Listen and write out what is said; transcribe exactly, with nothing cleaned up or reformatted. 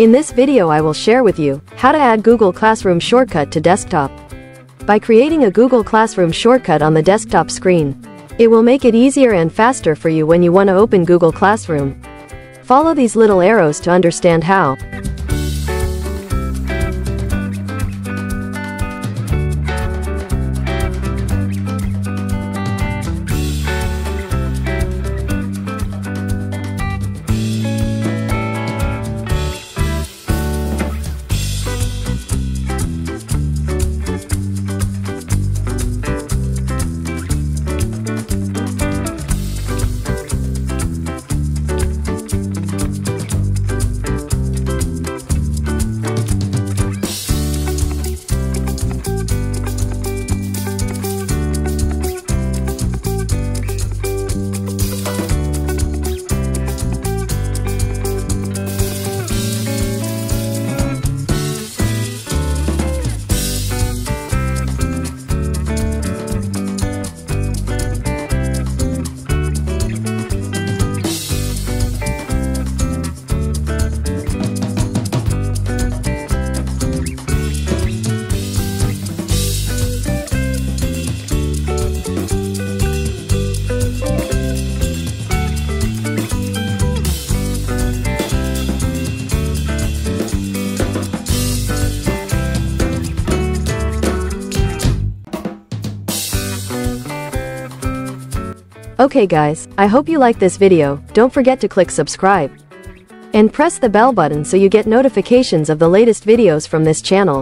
In this video I will share with you how to add Google Classroom shortcut to desktop. By creating a Google Classroom shortcut on the desktop screen, it will make it easier and faster for you when you want to open Google Classroom. Follow these little arrows to understand how. Okay guys, I hope you like this video. Don't forget to click subscribe and press the bell button so you get notifications of the latest videos from this channel.